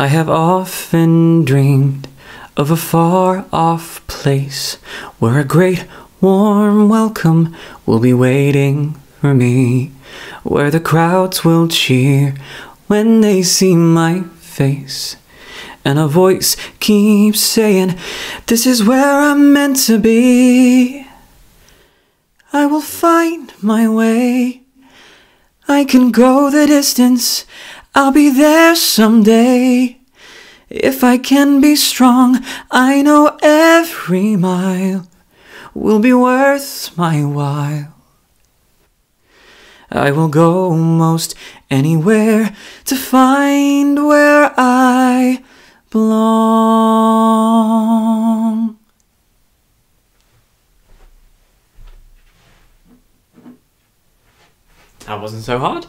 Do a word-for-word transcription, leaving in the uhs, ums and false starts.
I have often dreamed of a far-off place where a great warm welcome will be waiting for me, where the crowds will cheer when they see my face, and a voice keeps saying, "This is where I'm meant to be." I will find my way, I can go the distance, I'll be there someday. If I can be strong, I know every mile will be worth my while. I will go most anywhere to find where I belong. That wasn't so hard.